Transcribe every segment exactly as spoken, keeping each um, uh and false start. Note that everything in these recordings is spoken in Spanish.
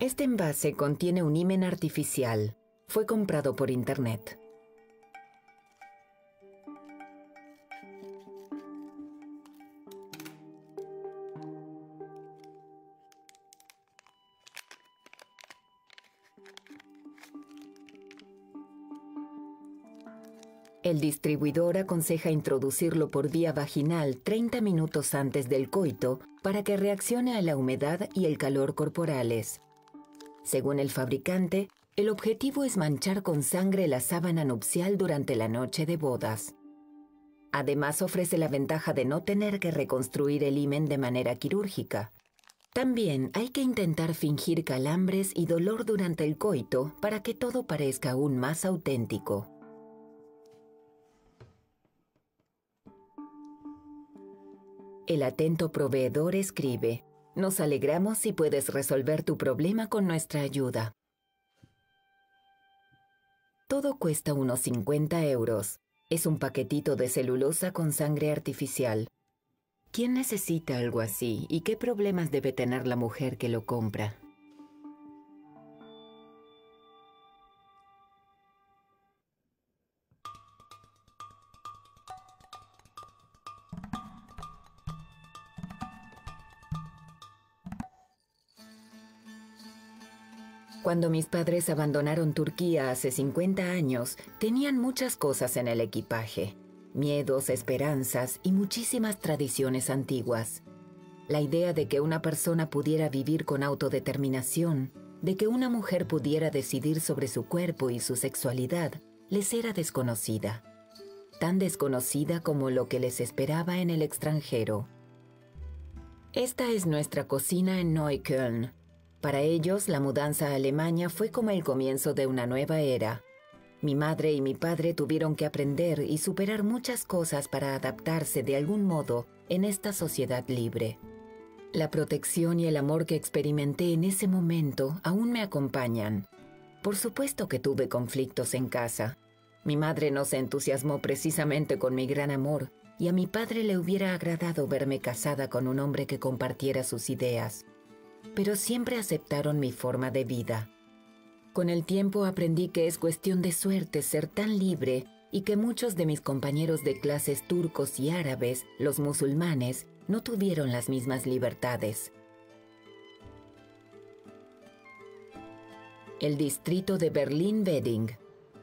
Este envase contiene un himen artificial. Fue comprado por internet. El distribuidor aconseja introducirlo por vía vaginal treinta minutos antes del coito para que reaccione a la humedad y el calor corporales. Según el fabricante, el objetivo es manchar con sangre la sábana nupcial durante la noche de bodas. Además, ofrece la ventaja de no tener que reconstruir el himen de manera quirúrgica. También hay que intentar fingir calambres y dolor durante el coito para que todo parezca aún más auténtico. El atento proveedor escribe: nos alegramos si puedes resolver tu problema con nuestra ayuda. Todo cuesta unos cincuenta euros. Es un paquetito de celulosa con sangre artificial. ¿Quién necesita algo así y qué problemas debe tener la mujer que lo compra? Cuando mis padres abandonaron Turquía hace cincuenta años, tenían muchas cosas en el equipaje. Miedos, esperanzas y muchísimas tradiciones antiguas. La idea de que una persona pudiera vivir con autodeterminación, de que una mujer pudiera decidir sobre su cuerpo y su sexualidad, les era desconocida. Tan desconocida como lo que les esperaba en el extranjero. Esta es nuestra cocina en Neukölln. Para ellos, la mudanza a Alemania fue como el comienzo de una nueva era. Mi madre y mi padre tuvieron que aprender y superar muchas cosas para adaptarse de algún modo en esta sociedad libre. La protección y el amor que experimenté en ese momento aún me acompañan. Por supuesto que tuve conflictos en casa. Mi madre no se entusiasmó precisamente con mi gran amor y a mi padre le hubiera agradado verme casada con un hombre que compartiera sus ideas. Pero siempre aceptaron mi forma de vida. Con el tiempo aprendí que es cuestión de suerte ser tan libre y que muchos de mis compañeros de clases turcos y árabes, los musulmanes, no tuvieron las mismas libertades. El distrito de Berlín-Wedding.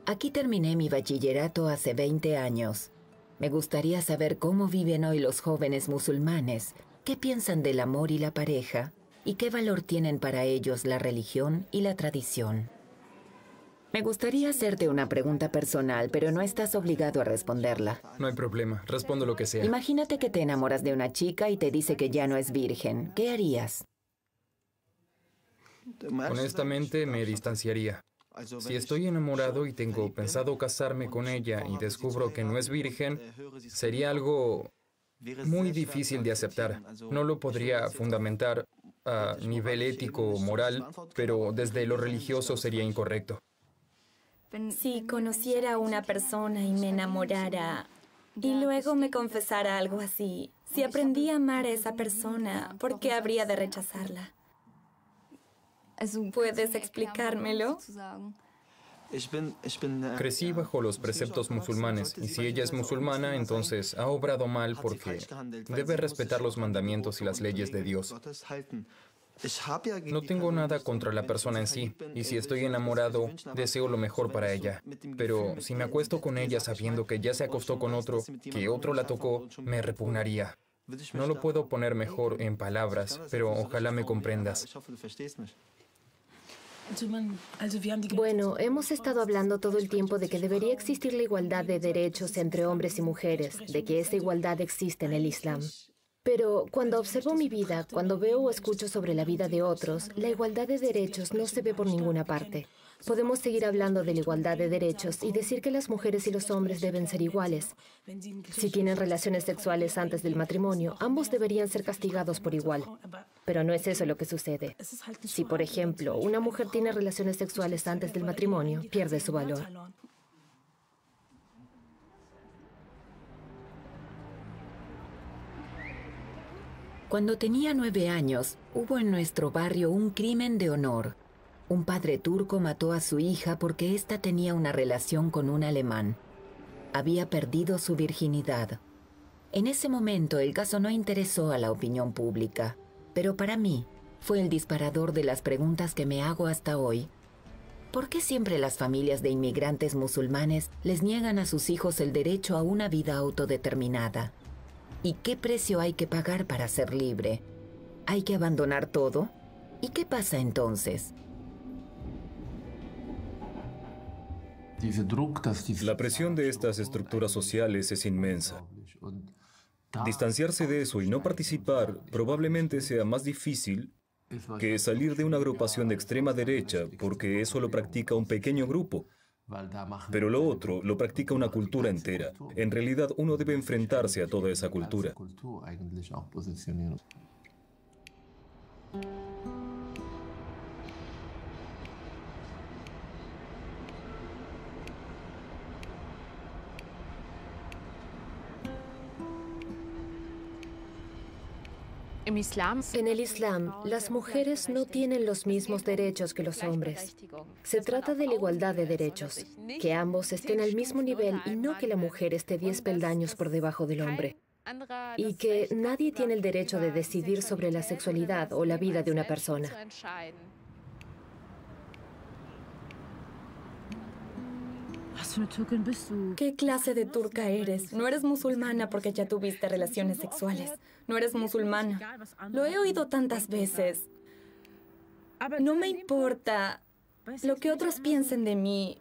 Aquí terminé mi bachillerato hace veinte años. Me gustaría saber cómo viven hoy los jóvenes musulmanes, qué piensan del amor y la pareja, y qué valor tienen para ellos la religión y la tradición. Me gustaría hacerte una pregunta personal, pero no estás obligado a responderla. No hay problema, respondo lo que sea. Imagínate que te enamoras de una chica y te dice que ya no es virgen. ¿Qué harías? Honestamente, me distanciaría. Si estoy enamorado y tengo pensado casarme con ella y descubro que no es virgen, sería algo muy difícil de aceptar. No lo podría fundamentar a nivel ético o moral, pero desde lo religioso sería incorrecto. Si conociera a una persona y me enamorara, y luego me confesara algo así, si aprendí a amar a esa persona, ¿por qué habría de rechazarla? ¿Puedes explicármelo? Crecí bajo los preceptos musulmanes, y si ella es musulmana, entonces ha obrado mal porque debe respetar los mandamientos y las leyes de Dios. No tengo nada contra la persona en sí, y si estoy enamorado, deseo lo mejor para ella. Pero si me acuesto con ella sabiendo que ya se acostó con otro, que otro la tocó, me repugnaría. No lo puedo poner mejor en palabras, pero ojalá me comprendas. Bueno, hemos estado hablando todo el tiempo de que debería existir la igualdad de derechos entre hombres y mujeres, de que esa igualdad existe en el Islam. Pero cuando observo mi vida, cuando veo o escucho sobre la vida de otros, la igualdad de derechos no se ve por ninguna parte. Podemos seguir hablando de la igualdad de derechos y decir que las mujeres y los hombres deben ser iguales. Si tienen relaciones sexuales antes del matrimonio, ambos deberían ser castigados por igual. Pero no es eso lo que sucede. Si, por ejemplo, una mujer tiene relaciones sexuales antes del matrimonio, pierde su valor. Cuando tenía nueve años, hubo en nuestro barrio un crimen de honor. Un padre turco mató a su hija porque ésta tenía una relación con un alemán. Había perdido su virginidad. En ese momento el caso no interesó a la opinión pública, pero para mí fue el disparador de las preguntas que me hago hasta hoy. ¿Por qué siempre las familias de inmigrantes musulmanes les niegan a sus hijos el derecho a una vida autodeterminada? ¿Y qué precio hay que pagar para ser libre? ¿Hay que abandonar todo? ¿Y qué pasa entonces? La presión de estas estructuras sociales es inmensa. Distanciarse de eso y no participar probablemente sea más difícil que salir de una agrupación de extrema derecha, porque eso lo practica un pequeño grupo. Pero lo otro lo practica una cultura entera. En realidad, uno debe enfrentarse a toda esa cultura. En el Islam, las mujeres no tienen los mismos derechos que los hombres. Se trata de la igualdad de derechos, que ambos estén al mismo nivel y no que la mujer esté diez peldaños por debajo del hombre. Y que nadie tiene el derecho de decidir sobre la sexualidad o la vida de una persona. ¿Qué clase de turca eres? No eres musulmana porque ya tuviste relaciones sexuales. No eres musulmana. Lo he oído tantas veces. No me importa lo que otros piensen de mí.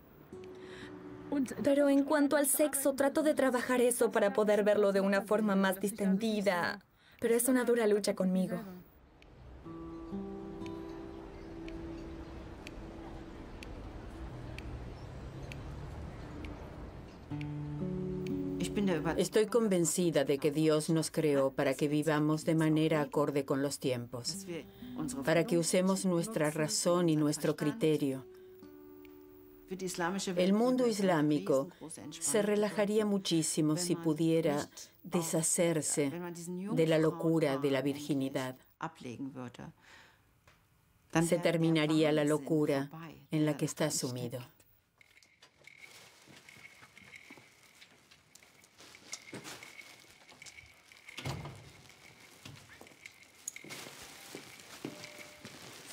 Pero en cuanto al sexo, trato de trabajar eso para poder verlo de una forma más distendida. Pero es una dura lucha conmigo. Estoy convencida de que Dios nos creó para que vivamos de manera acorde con los tiempos, para que usemos nuestra razón y nuestro criterio. El mundo islámico se relajaría muchísimo si pudiera deshacerse de la locura de la virginidad. Se terminaría la locura en la que está sumido.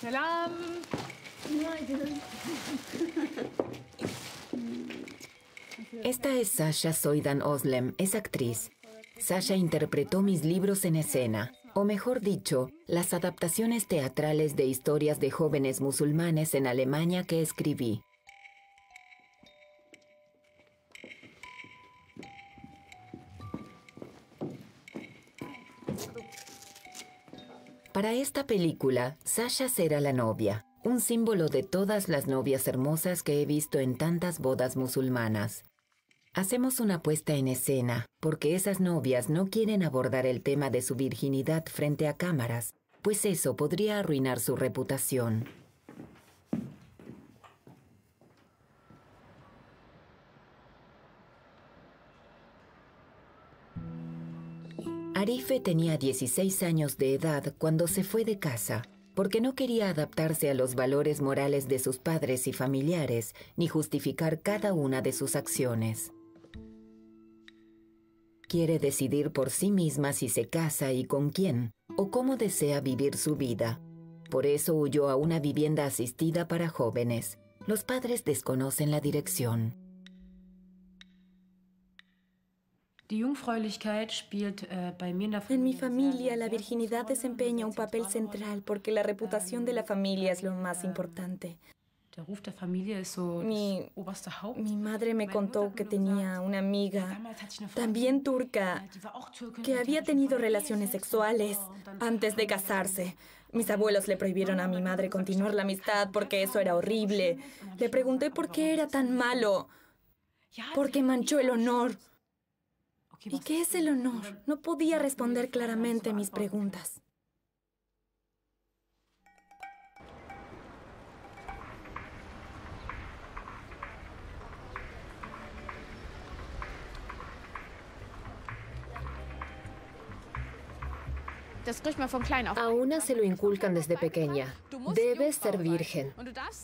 Salam. Esta es Sasha Soydan Özlem, es actriz. Sasha interpretó mis libros en escena, o mejor dicho, las adaptaciones teatrales de historias de jóvenes musulmanes en Alemania que escribí. Para esta película, Sasha será la novia, un símbolo de todas las novias hermosas que he visto en tantas bodas musulmanas. Hacemos una puesta en escena, porque esas novias no quieren abordar el tema de su virginidad frente a cámaras, pues eso podría arruinar su reputación. Arife tenía dieciséis años de edad cuando se fue de casa, porque no quería adaptarse a los valores morales de sus padres y familiares, ni justificar cada una de sus acciones. Quiere decidir por sí misma si se casa y con quién, o cómo desea vivir su vida. Por eso huyó a una vivienda asistida para jóvenes. Los padres desconocen la dirección. En mi familia, la virginidad desempeña un papel central porque la reputación de la familia es lo más importante. Mi, mi madre me contó que tenía una amiga, también turca, que había tenido relaciones sexuales antes de casarse. Mis abuelos le prohibieron a mi madre continuar la amistad porque eso era horrible. Le pregunté por qué era tan malo, porque manchó el honor. ¿Y qué es el honor? No podía responder claramente mis preguntas. A una se lo inculcan desde pequeña. Debes ser virgen.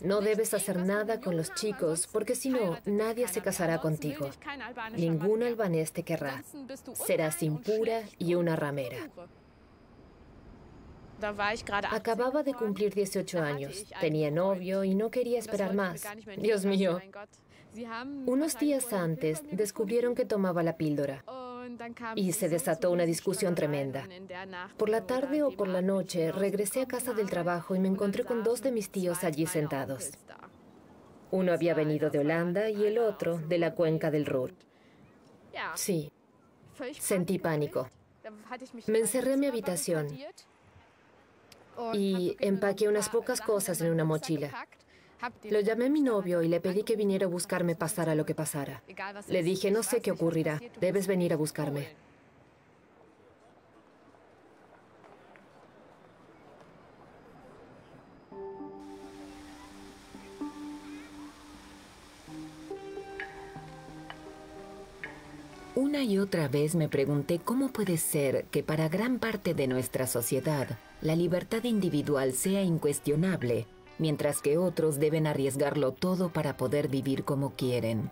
No debes hacer nada con los chicos, porque si no, nadie se casará contigo. Ningún albanés te querrá. Serás impura y una ramera. Acababa de cumplir dieciocho años. Tenía novio y no quería esperar más. Dios mío. Unos días antes, descubrieron que tomaba la píldora. Y se desató una discusión tremenda. Por la tarde o por la noche, regresé a casa del trabajo y me encontré con dos de mis tíos allí sentados. Uno había venido de Holanda y el otro de la cuenca del Ruhr. Sí, sentí pánico. Me encerré en mi habitación y empaqué unas pocas cosas en una mochila. Lo llamé a mi novio y le pedí que viniera a buscarme pasara lo que pasara. Le dije, no sé qué ocurrirá, debes venir a buscarme. Una y otra vez me pregunté cómo puede ser que para gran parte de nuestra sociedad la libertad individual sea incuestionable, mientras que otros deben arriesgarlo todo para poder vivir como quieren.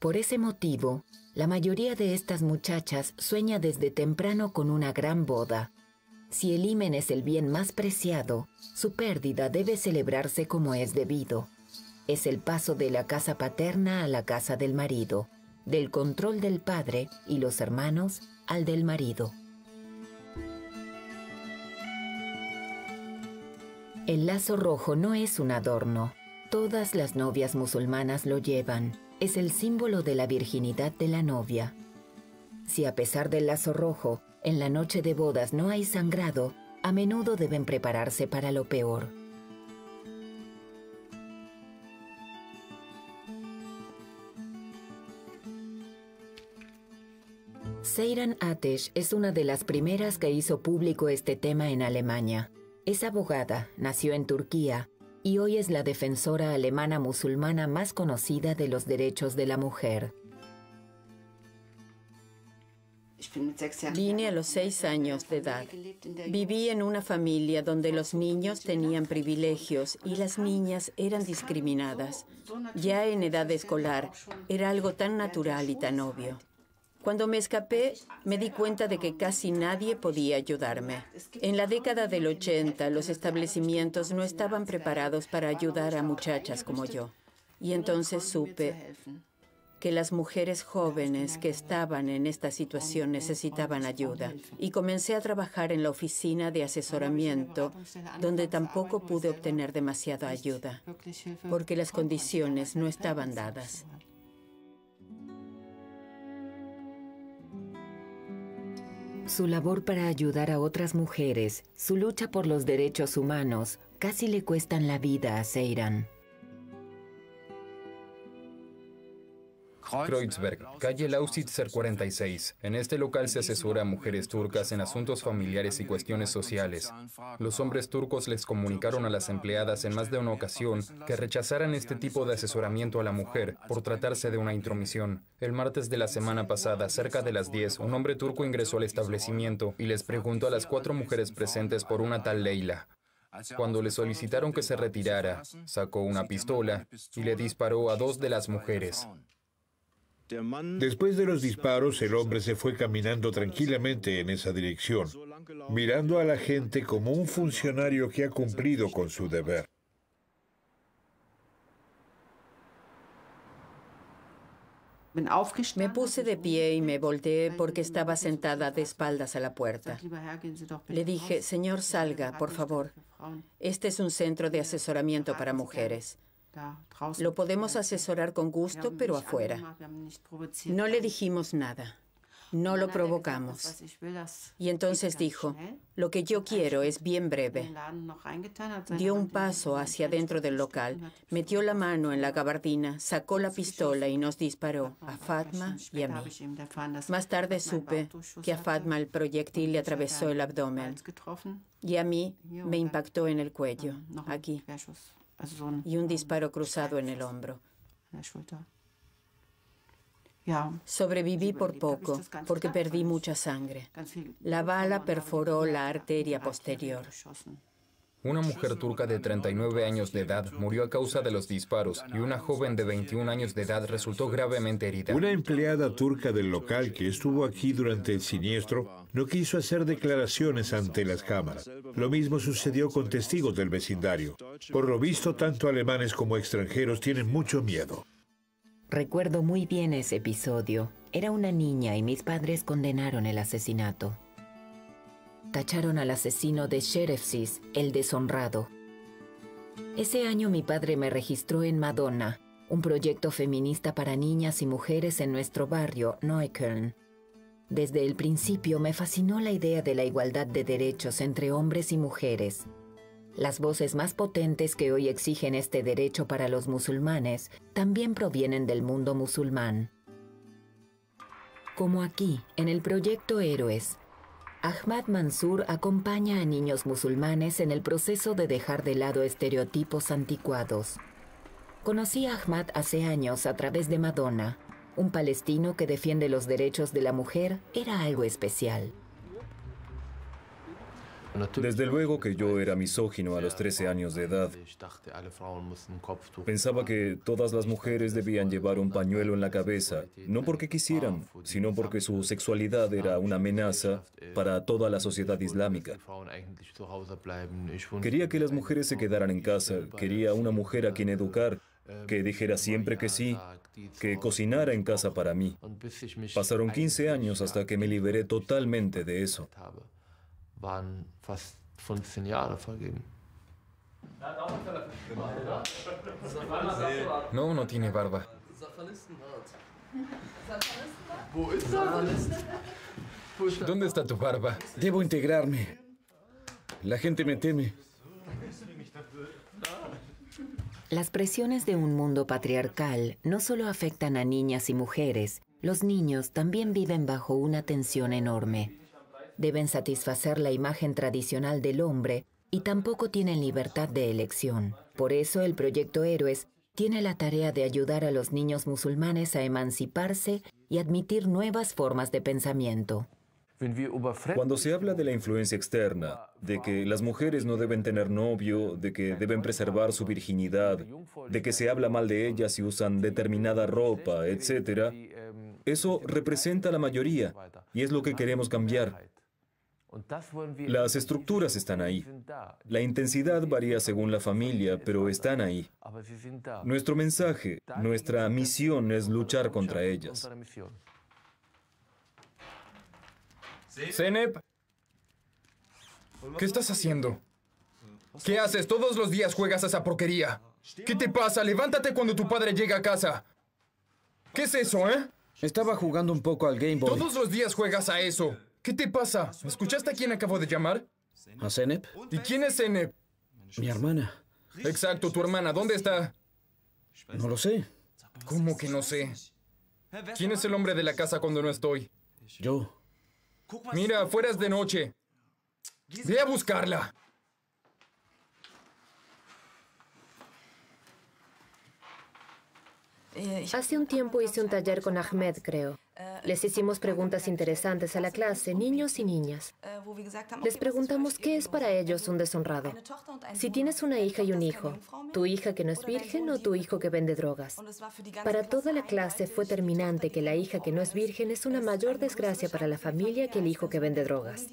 Por ese motivo, la mayoría de estas muchachas sueña desde temprano con una gran boda. Si el himen es el bien más preciado, su pérdida debe celebrarse como es debido. Es el paso de la casa paterna a la casa del marido, del control del padre y los hermanos al del marido. El lazo rojo no es un adorno. Todas las novias musulmanas lo llevan. Es el símbolo de la virginidad de la novia. Si a pesar del lazo rojo, en la noche de bodas no hay sangrado, a menudo deben prepararse para lo peor. Seyran Ateş es una de las primeras que hizo público este tema en Alemania. Es abogada, nació en Turquía y hoy es la defensora alemana musulmana más conocida de los derechos de la mujer. Vine a los seis años de edad. Viví en una familia donde los niños tenían privilegios y las niñas eran discriminadas. Ya en edad escolar era algo tan natural y tan obvio. Cuando me escapé, me di cuenta de que casi nadie podía ayudarme. En la década del ochenta, los establecimientos no estaban preparados para ayudar a muchachas como yo. Y entonces supe que las mujeres jóvenes que estaban en esta situación necesitaban ayuda. Y comencé a trabajar en la oficina de asesoramiento, donde tampoco pude obtener demasiada ayuda, porque las condiciones no estaban dadas. Su labor para ayudar a otras mujeres, su lucha por los derechos humanos, casi le cuestan la vida a Seyran. Kreuzberg, calle Lausitzer cuarenta y seis. En este local se asesora a mujeres turcas en asuntos familiares y cuestiones sociales. Los hombres turcos les comunicaron a las empleadas en más de una ocasión que rechazaran este tipo de asesoramiento a la mujer por tratarse de una intromisión. El martes de la semana pasada, cerca de las diez, un hombre turco ingresó al establecimiento y les preguntó a las cuatro mujeres presentes por una tal Leila. Cuando le solicitaron que se retirara, sacó una pistola y le disparó a dos de las mujeres. Después de los disparos, el hombre se fue caminando tranquilamente en esa dirección, mirando a la gente como un funcionario que ha cumplido con su deber. Me puse de pie y me volteé porque estaba sentada de espaldas a la puerta. Le dije, señor, salga, por favor. Este es un centro de asesoramiento para mujeres. Lo podemos asesorar con gusto, pero afuera. No le dijimos nada. No lo provocamos. Y entonces dijo, lo que yo quiero es bien breve. Dio un paso hacia dentro del local, metió la mano en la gabardina, sacó la pistola y nos disparó a Fatma y a mí. Más tarde supe que a Fatma el proyectil le atravesó el abdomen y a mí me impactó en el cuello, aquí. Y un disparo cruzado en el hombro. Sobreviví por poco, porque perdí mucha sangre. La bala perforó la arteria posterior. Una mujer turca de treinta y nueve años de edad murió a causa de los disparos y una joven de veintiún años de edad resultó gravemente herida. Una empleada turca del local que estuvo aquí durante el siniestro no quiso hacer declaraciones ante las cámaras. Lo mismo sucedió con testigos del vecindario. Por lo visto, tanto alemanes como extranjeros tienen mucho miedo. Recuerdo muy bien ese episodio. Era una niña y mis padres condenaron el asesinato. Tacharon al asesino de Şerefsiz, el deshonrado. Ese año mi padre me registró en Madonna, un proyecto feminista para niñas y mujeres en nuestro barrio, Neukölln. Desde el principio me fascinó la idea de la igualdad de derechos entre hombres y mujeres. Las voces más potentes que hoy exigen este derecho para los musulmanes también provienen del mundo musulmán. Como aquí, en el proyecto Héroes, Ahmad Mansur acompaña a niños musulmanes en el proceso de dejar de lado estereotipos anticuados. Conocí a Ahmad hace años a través de Madonna. Un palestino que defiende los derechos de la mujer era algo especial. Desde luego que yo era misógino a los trece años de edad. Pensaba que todas las mujeres debían llevar un pañuelo en la cabeza, no porque quisieran, sino porque su sexualidad era una amenaza para toda la sociedad islámica. Quería que las mujeres se quedaran en casa, quería una mujer a quien educar, que dijera siempre que sí, que cocinara en casa para mí. Pasaron quince años hasta que me liberé totalmente de eso. Waren fast fünfzehn Jahre vergeben. No, no tiene barba. ¿Dónde está tu barba? Debo integrarme. La gente me teme. Las presiones de un mundo patriarcal no solo afectan a niñas y mujeres, los niños también viven bajo una tensión enorme. Deben satisfacer la imagen tradicional del hombre y tampoco tienen libertad de elección. Por eso el proyecto Héroes tiene la tarea de ayudar a los niños musulmanes a emanciparse y admitir nuevas formas de pensamiento. Cuando se habla de la influencia externa, de que las mujeres no deben tener novio, de que deben preservar su virginidad, de que se habla mal de ellas si usan determinada ropa, etcétera, eso representa a la mayoría y es lo que queremos cambiar. Las estructuras están ahí. La intensidad varía según la familia, pero están ahí. Nuestro mensaje, nuestra misión es luchar contra ellas. Zeynep, ¿qué estás haciendo? ¿Qué haces? Todos los días juegas a esa porquería. ¿Qué te pasa? Levántate cuando tu padre llega a casa. ¿Qué es eso, eh? Estaba jugando un poco al Game Boy. Todos los días juegas a eso. ¿Qué te pasa? ¿Escuchaste a quién acabo de llamar? ¿A Zeynep? ¿Y quién es Zeynep? Mi hermana. Exacto, tu hermana. ¿Dónde está? No lo sé. ¿Cómo que no sé? ¿Quién es el hombre de la casa cuando no estoy? Yo. Mira, afuera es de noche. Ve a buscarla. Hace un tiempo hice un taller con Ahmed, creo. Les hicimos preguntas interesantes a la clase, niños y niñas. Les preguntamos qué es para ellos un deshonrado. Si tienes una hija y un hijo, tu hija que no es virgen o tu hijo que vende drogas. Para toda la clase fue terminante que la hija que no es virgen es una mayor desgracia para la familia que el hijo que vende drogas.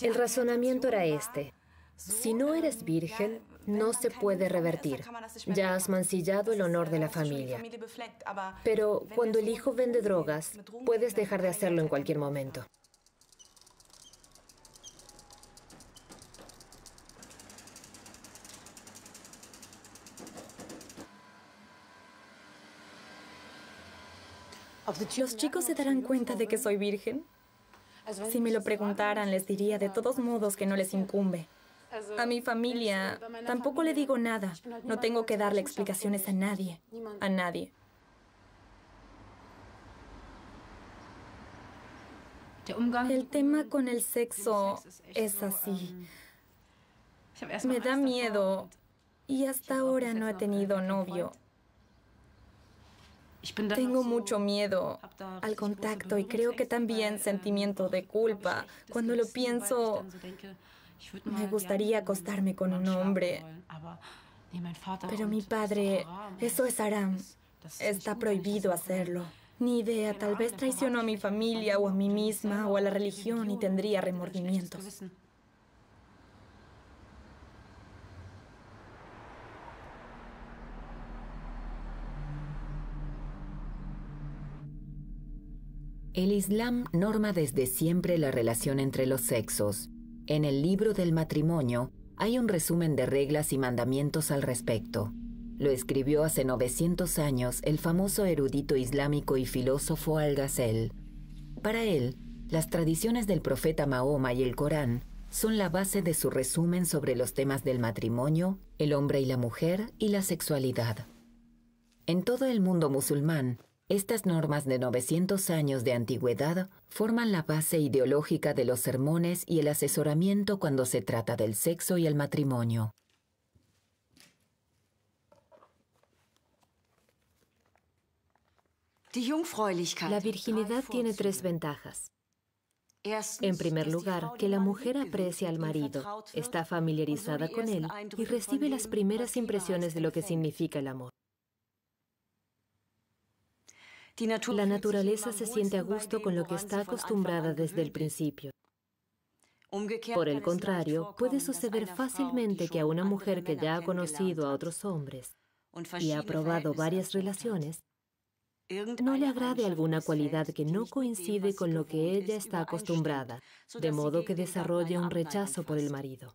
El razonamiento era este. Si no eres virgen, no se puede revertir. Ya has mancillado el honor de la familia. Pero cuando el hijo vende drogas, puedes dejar de hacerlo en cualquier momento. ¿Los chicos se darán cuenta de que soy virgen? Si me lo preguntaran, les diría de todos modos que no les incumbe. A mi familia tampoco le digo nada. No tengo que darle explicaciones a nadie. A nadie. El tema con el sexo es así. Me da miedo y hasta ahora no he tenido novio. Tengo mucho miedo al contacto y creo que también sentimiento de culpa. Cuando lo pienso, me gustaría acostarme con un hombre. Pero mi padre, eso es haram. Está prohibido hacerlo. Ni idea, tal vez traicionó a mi familia o a mí misma o a la religión y tendría remordimientos. El Islam norma desde siempre la relación entre los sexos. En el libro del matrimonio hay un resumen de reglas y mandamientos al respecto. Lo escribió hace novecientos años el famoso erudito islámico y filósofo Al-Ghazali. Para él, las tradiciones del profeta Mahoma y el Corán son la base de su resumen sobre los temas del matrimonio, el hombre y la mujer y la sexualidad. En todo el mundo musulmán, estas normas de novecientos años de antigüedad forman la base ideológica de los sermones y el asesoramiento cuando se trata del sexo y el matrimonio. La virginidad tiene tres ventajas. En primer lugar, que la mujer aprecia al marido, está familiarizada con él y recibe las primeras impresiones de lo que significa el amor. La naturaleza se siente a gusto con lo que está acostumbrada desde el principio. Por el contrario, puede suceder fácilmente que a una mujer que ya ha conocido a otros hombres y ha probado varias relaciones, no le agrade alguna cualidad que no coincide con lo que ella está acostumbrada, de modo que desarrolle un rechazo por el marido.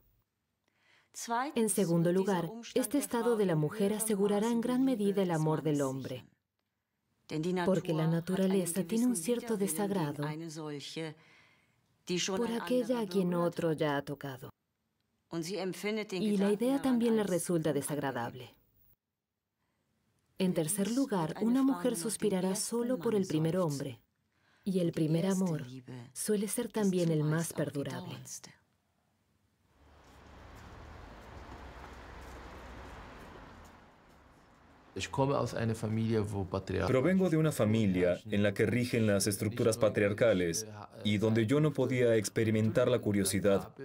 En segundo lugar, este estado de la mujer asegurará en gran medida el amor del hombre, porque la naturaleza tiene un cierto desagrado por aquella a quien otro ya ha tocado, y la idea también le resulta desagradable. En tercer lugar, una mujer suspirará solo por el primer hombre, y el primer amor suele ser también el más perdurable. Provengo de una familia en la que rigen las estructuras patriarcales y donde yo no podía experimentar la curiosidad.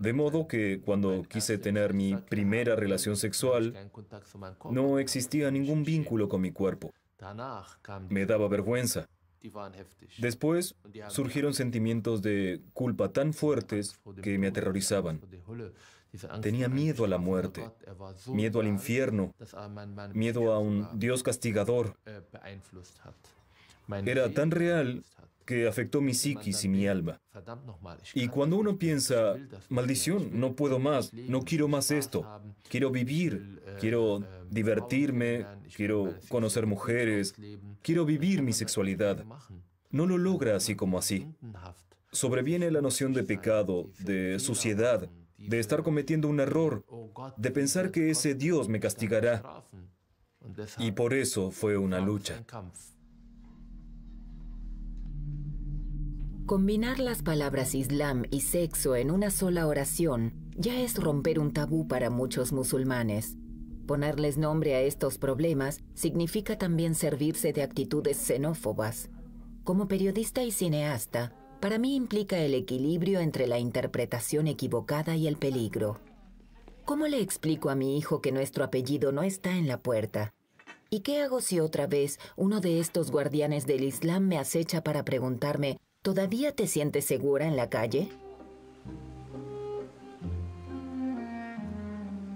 De modo que cuando quise tener mi primera relación sexual, no existía ningún vínculo con mi cuerpo. Me daba vergüenza. Después surgieron sentimientos de culpa tan fuertes que me aterrorizaban. Tenía miedo a la muerte, miedo al infierno, miedo a un Dios castigador. Era tan real que afectó mi psiquis y mi alma. Y cuando uno piensa, maldición, no puedo más, no quiero más esto, quiero vivir, quiero divertirme, quiero conocer mujeres, quiero vivir mi sexualidad, no lo logra así como así. Sobreviene la noción de pecado, de suciedad, de estar cometiendo un error, de pensar que ese Dios me castigará. Y por eso fue una lucha. Combinar las palabras Islam y sexo en una sola oración ya es romper un tabú para muchos musulmanes. Ponerles nombre a estos problemas significa también servirse de actitudes xenófobas. Como periodista y cineasta, para mí implica el equilibrio entre la interpretación equivocada y el peligro. ¿Cómo le explico a mi hijo que nuestro apellido no está en la puerta? ¿Y qué hago si otra vez uno de estos guardianes del Islam me acecha para preguntarme, ¿todavía te sientes segura en la calle?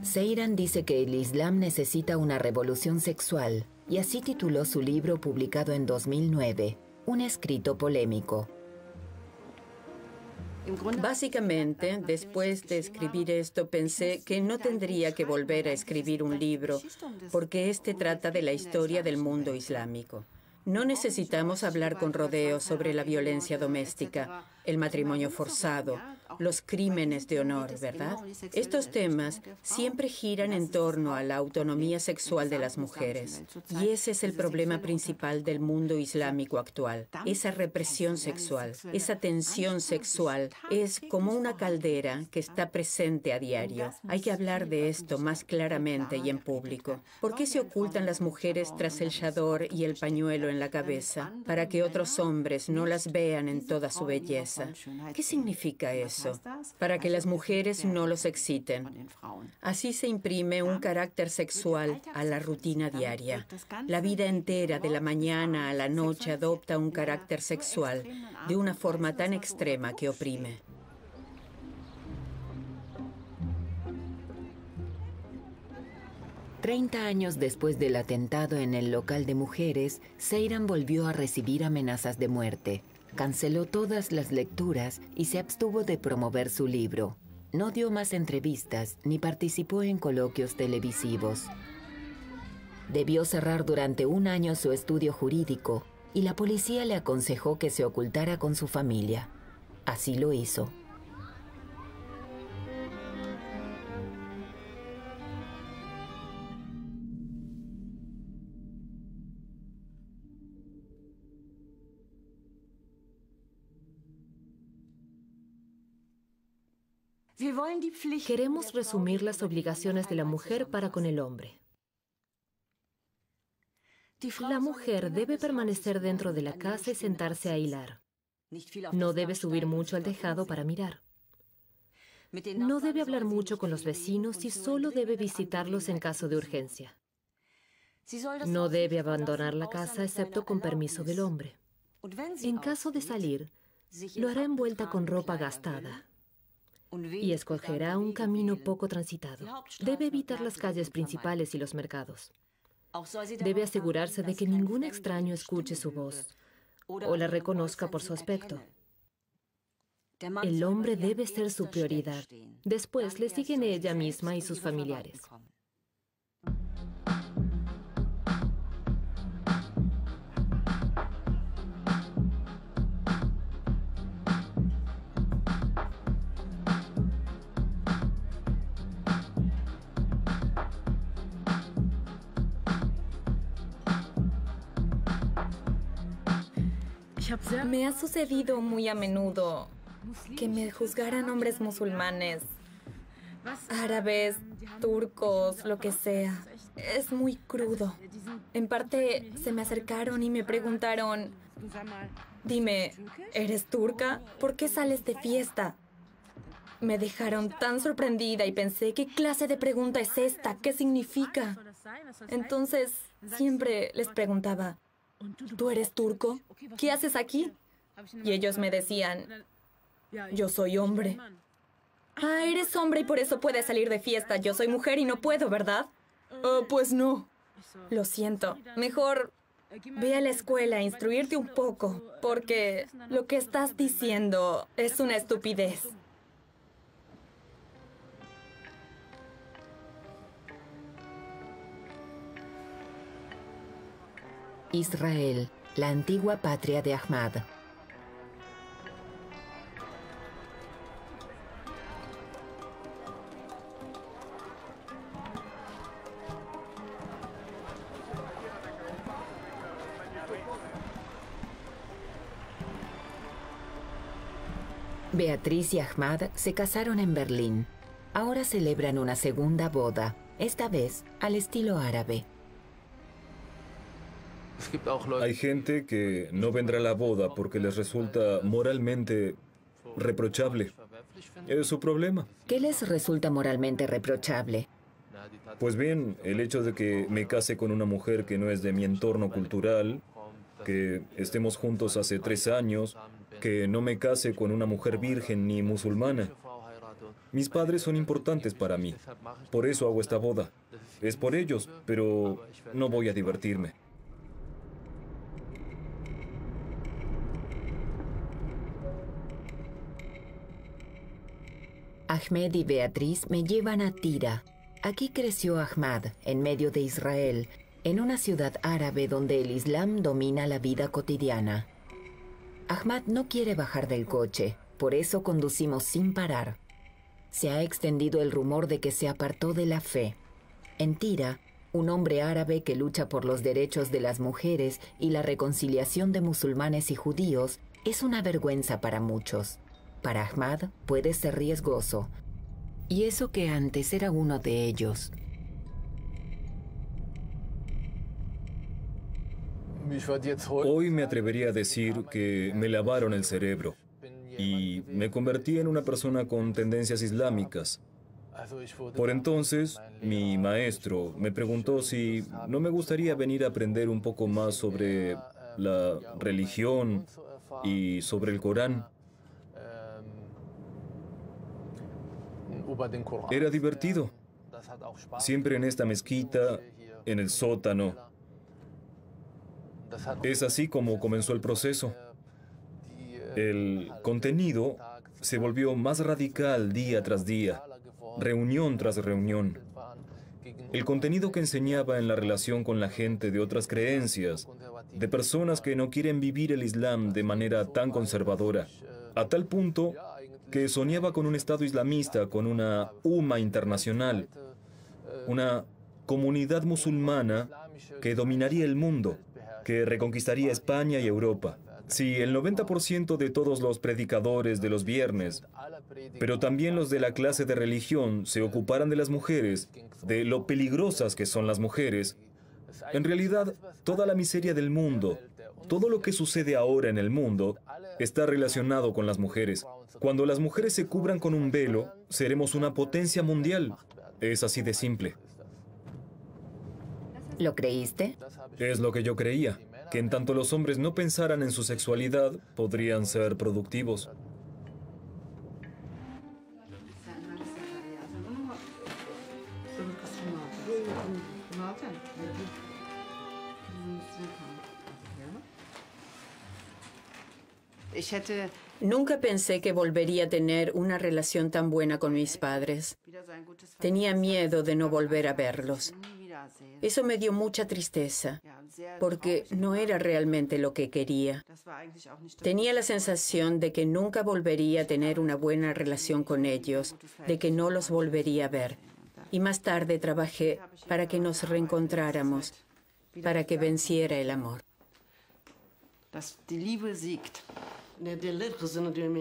Seyran dice que el Islam necesita una revolución sexual, y así tituló su libro publicado en dos mil nueve, un escrito polémico. Básicamente, después de escribir esto, pensé que no tendría que volver a escribir un libro, porque este trata de la historia del mundo islámico. No necesitamos hablar con rodeos sobre la violencia doméstica. el matrimonio forzado, los crímenes de honor, ¿verdad? Estos temas siempre giran en torno a la autonomía sexual de las mujeres. Y ese es el problema principal del mundo islámico actual. Esa represión sexual, esa tensión sexual, es como una caldera que está presente a diario. Hay que hablar de esto más claramente y en público. ¿Por qué se ocultan las mujeres tras el chador y el pañuelo en la cabeza? Para que otros hombres no las vean en toda su belleza. ¿Qué significa eso? Para que las mujeres no los exciten. Así se imprime un carácter sexual a la rutina diaria. La vida entera, de la mañana a la noche, adopta un carácter sexual de una forma tan extrema que oprime. Treinta años después del atentado en el local de mujeres, Seyran volvió a recibir amenazas de muerte. Canceló todas las lecturas y se abstuvo de promover su libro. No dio más entrevistas ni participó en coloquios televisivos. Debió cerrar durante un año su estudio jurídico y la policía le aconsejó que se ocultara con su familia. Así lo hizo. Queremos resumir las obligaciones de la mujer para con el hombre. La mujer debe permanecer dentro de la casa y sentarse a hilar. No debe subir mucho al tejado para mirar. No debe hablar mucho con los vecinos y solo debe visitarlos en caso de urgencia. No debe abandonar la casa excepto con permiso del hombre. En caso de salir, lo hará envuelta con ropa gastada. Y escogerá un camino poco transitado. Debe evitar las calles principales y los mercados. Debe asegurarse de que ningún extraño escuche su voz o la reconozca por su aspecto. El hombre debe ser su prioridad. Después le siguen ella misma y sus familiares. Me ha sucedido muy a menudo que me juzgaran hombres musulmanes, árabes, turcos, lo que sea. Es muy crudo. En parte, se me acercaron y me preguntaron, dime, ¿eres turca? ¿Por qué sales de fiesta? Me dejaron tan sorprendida y pensé, ¿qué clase de pregunta es esta? ¿Qué significa? Entonces, siempre les preguntaba, ¿tú eres turco? ¿Qué haces aquí? Y ellos me decían, yo soy hombre. Ah, eres hombre y por eso puedes salir de fiesta. Yo soy mujer y no puedo, ¿verdad? Uh, pues no. Lo siento. Mejor ve a la escuela a instruirte un poco, porque lo que estás diciendo es una estupidez. Israel, la antigua patria de Ahmad. Beatriz y Ahmad se casaron en Berlín. Ahora celebran una segunda boda, esta vez al estilo árabe. Hay gente que no vendrá a la boda porque les resulta moralmente reprochable. Es su problema. ¿Qué les resulta moralmente reprochable? Pues bien, el hecho de que me case con una mujer que no es de mi entorno cultural, que estemos juntos hace tres años, que no me case con una mujer virgen ni musulmana. Mis padres son importantes para mí. Por eso hago esta boda. Es por ellos, pero no voy a divertirme. Ahmed y Beatriz me llevan a Tira. Aquí creció Ahmad, en medio de Israel, en una ciudad árabe donde el Islam domina la vida cotidiana. Ahmad no quiere bajar del coche, por eso conducimos sin parar. Se ha extendido el rumor de que se apartó de la fe. En Tira, un hombre árabe que lucha por los derechos de las mujeres y la reconciliación de musulmanes y judíos es una vergüenza para muchos. Para Ahmad puede ser riesgoso. Y eso que antes era uno de ellos. Hoy me atrevería a decir que me lavaron el cerebro y me convertí en una persona con tendencias islámicas. Por entonces, mi maestro me preguntó si no me gustaría venir a aprender un poco más sobre la religión y sobre el Corán. Era divertido. Siempre en esta mezquita, en el sótano. Es así como comenzó el proceso. El contenido se volvió más radical día tras día, reunión tras reunión. El contenido que enseñaba en la relación con la gente de otras creencias, de personas que no quieren vivir el Islam de manera tan conservadora, a tal punto que soñaba con un Estado islamista, con una umma internacional, una comunidad musulmana que dominaría el mundo, que reconquistaría España y Europa. Sí, el noventa por ciento de todos los predicadores de los viernes, pero también los de la clase de religión, se ocuparan de las mujeres, de lo peligrosas que son las mujeres. En realidad, toda la miseria del mundo, todo lo que sucede ahora en el mundo, está relacionado con las mujeres. Cuando las mujeres se cubran con un velo, seremos una potencia mundial. Es así de simple. ¿Lo creíste? Es lo que yo creía, que en tanto los hombres no pensaran en su sexualidad, podrían ser productivos. Nunca pensé que volvería a tener una relación tan buena con mis padres. Tenía miedo de no volver a verlos. Eso me dio mucha tristeza, porque no era realmente lo que quería. Tenía la sensación de que nunca volvería a tener una buena relación con ellos, de que no los volvería a ver. Y más tarde trabajé para que nos reencontráramos, para que venciera el amor.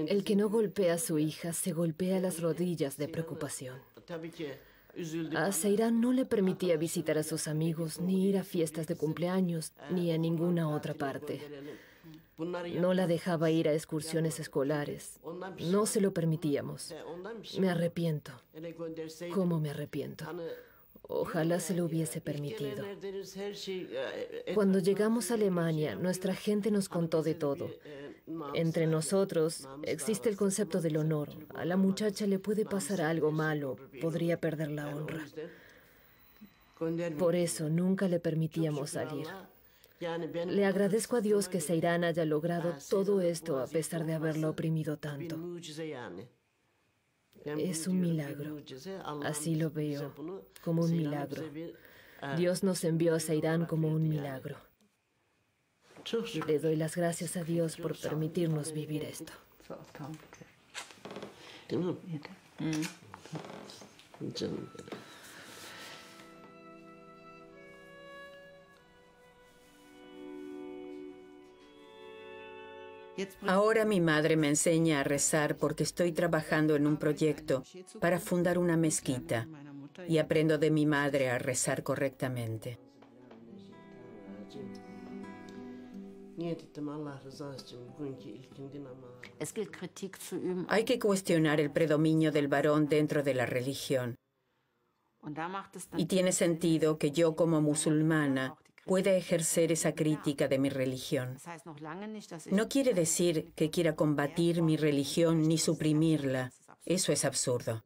El que no golpea a su hija se golpea las rodillas de preocupación. A Soydan no le permitía visitar a sus amigos, ni ir a fiestas de cumpleaños, ni a ninguna otra parte. No la dejaba ir a excursiones escolares. No se lo permitíamos. Me arrepiento. ¿Cómo me arrepiento? Ojalá se lo hubiese permitido. Cuando llegamos a Alemania, nuestra gente nos contó de todo. Entre nosotros existe el concepto del honor. A la muchacha le puede pasar algo malo, podría perder la honra. Por eso nunca le permitíamos salir. Le agradezco a Dios que Soydan haya logrado todo esto a pesar de haberla oprimido tanto. Es un milagro. Así lo veo, como un milagro. Dios nos envió a Soydan como un milagro. Le doy las gracias a Dios por permitirnos vivir esto. Ahora mi madre me enseña a rezar porque estoy trabajando en un proyecto para fundar una mezquita y aprendo de mi madre a rezar correctamente. Hay que cuestionar el predominio del varón dentro de la religión. Y tiene sentido que yo, como musulmana, pueda ejercer esa crítica de mi religión. No quiere decir que quiera combatir mi religión ni suprimirla. Eso es absurdo.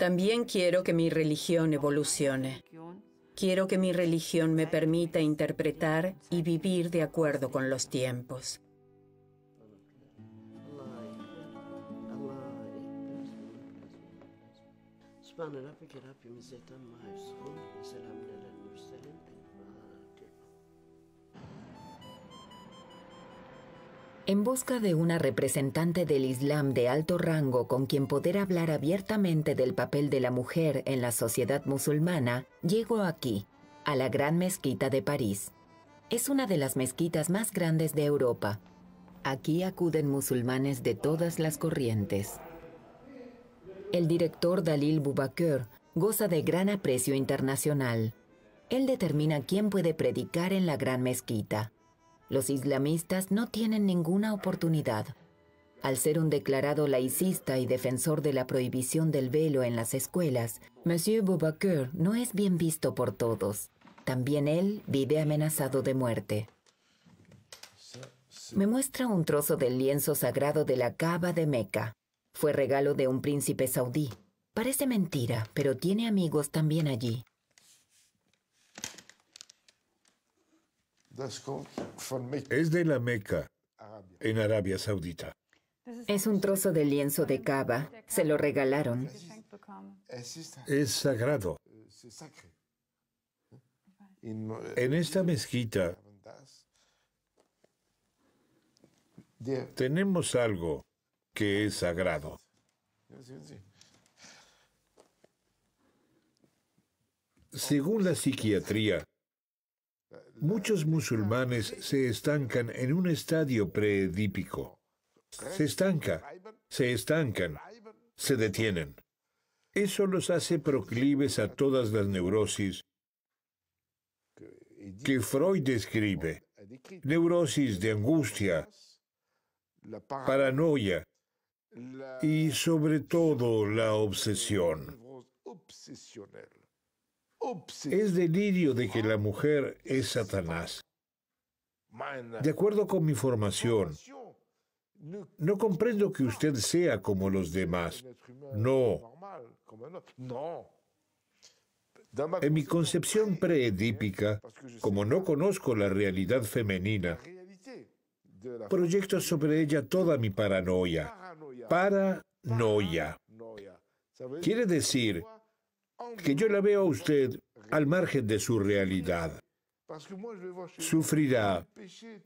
También quiero que mi religión evolucione. Quiero que mi religión me permita interpretar y vivir de acuerdo con los tiempos. en busca de una representante del Islam de alto rango con quien poder hablar abiertamente del papel de la mujer en la sociedad musulmana, llegó aquí, a la Gran Mezquita de París. Es una de las mezquitas más grandes de Europa. Aquí acuden musulmanes de todas las corrientes. El director Dalil Boubakeur goza de gran aprecio internacional. Él determina quién puede predicar en la Gran Mezquita. Los islamistas no tienen ninguna oportunidad. Al ser un declarado laicista y defensor de la prohibición del velo en las escuelas, Monsieur Boubakeur no es bien visto por todos. También él vive amenazado de muerte. Me muestra un trozo del lienzo sagrado de la Kaaba de Meca. Fue regalo de un príncipe saudí. Parece mentira, pero tiene amigos también allí. Es de la Meca, en Arabia Saudita. Es un trozo de lienzo de Kaaba. Se lo regalaron. Es sagrado. En esta mezquita tenemos algo que es sagrado. Según la psiquiatría, muchos musulmanes se estancan en un estadio preedípico. Se estanca, se estancan, se detienen. Eso los hace proclives a todas las neurosis que Freud describe. Neurosis de angustia, paranoia y sobre todo la obsesión. Es delirio de que la mujer es Satanás. De acuerdo con mi formación, no comprendo que usted sea como los demás. No. En mi concepción preedípica, como no conozco la realidad femenina, proyecto sobre ella toda mi paranoia. Paranoia. Quiere decir que yo la veo a usted al margen de su realidad. Sufrirá,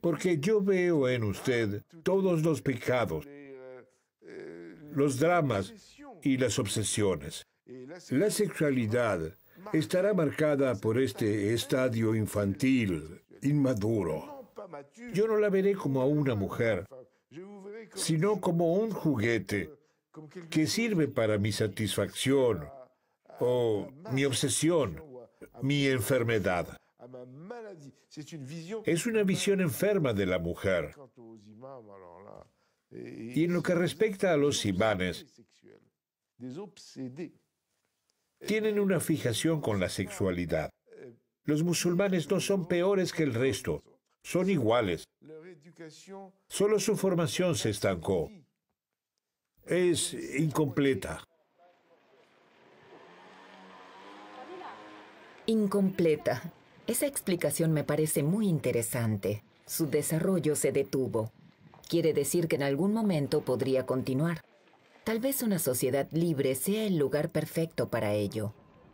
porque yo veo en usted todos los pecados, los dramas y las obsesiones. La sexualidad estará marcada por este estadio infantil, inmaduro. Yo no la veré como a una mujer, sino como un juguete que sirve para mi satisfacción, o mi obsesión, mi enfermedad. Es una visión enferma de la mujer. Y en lo que respecta a los imanes, tienen una fijación con la sexualidad. Los musulmanes no son peores que el resto, son iguales. Solo su formación se estancó. Es incompleta. Incompleta. Esa explicación me parece muy interesante. Su desarrollo se detuvo. Quiere decir que en algún momento podría continuar. Tal vez una sociedad libre sea el lugar perfecto para ello.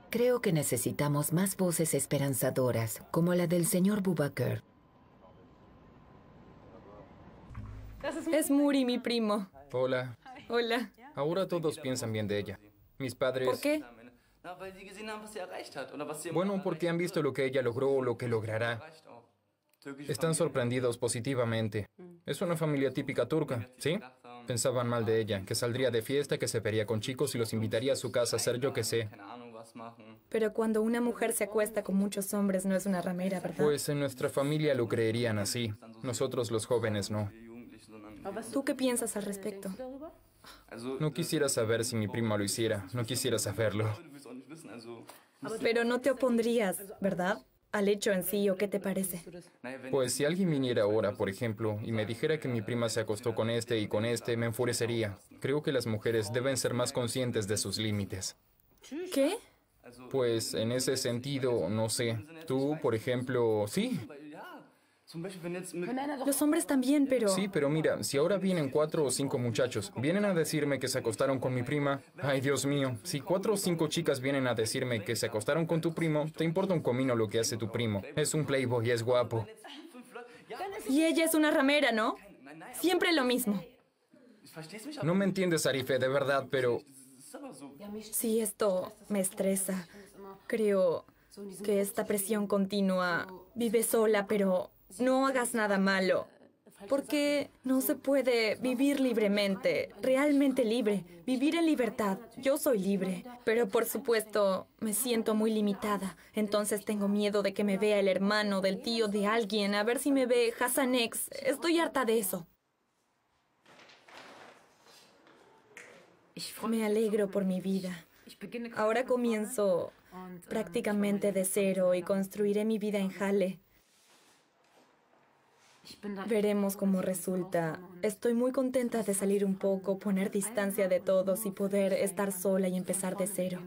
Creo que necesitamos más voces esperanzadoras, como la del señor Boubakeur. Es Muri, mi primo. Hola. Hola. Ahora todos piensan bien de ella. Mis padres... ¿Por qué? Bueno, porque han visto lo que ella logró o lo que logrará. Están sorprendidos positivamente. Es una familia típica turca, ¿sí? Pensaban mal de ella, que saldría de fiesta, que se vería con chicos y los invitaría a su casa a hacer yo qué sé. Pero cuando una mujer se acuesta con muchos hombres no es una ramera, ¿verdad? Pues en nuestra familia lo creerían así. Nosotros los jóvenes no. ¿Tú qué piensas al respecto? No quisiera saber si mi prima lo hiciera. No quisiera saberlo. Pero no te opondrías, ¿verdad? Al hecho en sí, ¿o qué te parece? Pues si alguien viniera ahora, por ejemplo, y me dijera que mi prima se acostó con este y con este, me enfurecería. Creo que las mujeres deben ser más conscientes de sus límites. ¿Qué? Pues en ese sentido, no sé. Tú, por ejemplo, sí. Los hombres también, pero... Sí, pero mira, si ahora vienen cuatro o cinco muchachos, vienen a decirme que se acostaron con mi prima... Ay, Dios mío, si cuatro o cinco chicas vienen a decirme que se acostaron con tu primo, te importa un comino lo que hace tu primo. Es un playboy y es guapo. Y ella es una ramera, ¿no? Siempre lo mismo. No me entiendes, Arife, de verdad, pero... Sí, esto me estresa. Creo que esta presión continua... Vive sola, pero no hagas nada malo. Porque no se puede vivir libremente, realmente libre, vivir en libertad. Yo soy libre, pero por supuesto me siento muy limitada. Entonces tengo miedo de que me vea el hermano del tío de alguien, a ver si me ve Hassan X. Estoy harta de eso. Me alegro por mi vida. Ahora comienzo prácticamente de cero y construiré mi vida en Halle. Veremos cómo resulta. Estoy muy contenta de salir un poco, poner distancia de todos y poder estar sola y empezar de cero.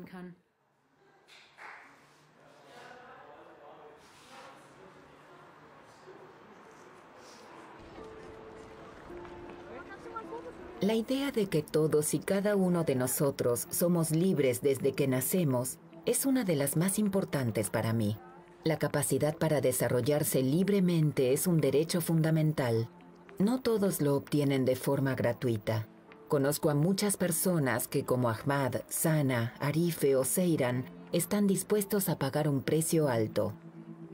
La idea de que todos y cada uno de nosotros somos libres desde que nacemos es una de las más importantes para mí. La capacidad para desarrollarse libremente es un derecho fundamental. No todos lo obtienen de forma gratuita. Conozco a muchas personas que, como Ahmad, Sana, Arife o Seyran, están dispuestos a pagar un precio alto.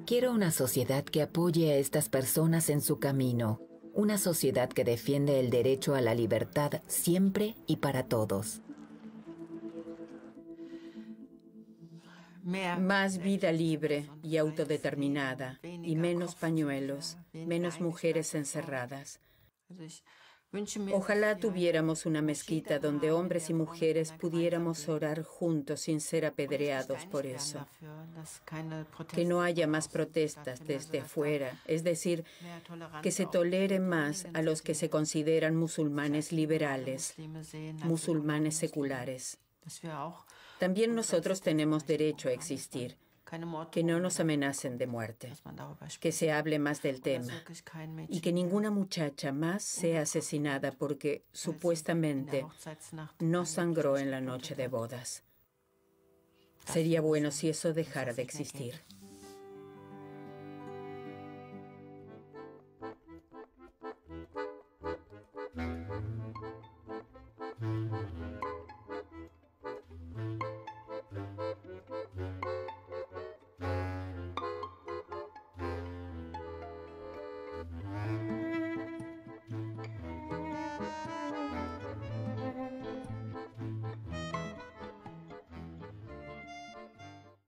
Quiero una sociedad que apoye a estas personas en su camino, una sociedad que defiende el derecho a la libertad siempre y para todos. Más vida libre y autodeterminada, y menos pañuelos, menos mujeres encerradas. Ojalá tuviéramos una mezquita donde hombres y mujeres pudiéramos orar juntos sin ser apedreados por eso. Que no haya más protestas desde fuera, es decir, que se tolere más a los que se consideran musulmanes liberales, musulmanes seculares. También nosotros tenemos derecho a existir, que no nos amenacen de muerte, que se hable más del tema y que ninguna muchacha más sea asesinada porque supuestamente no sangró en la noche de bodas. Sería bueno si eso dejara de existir.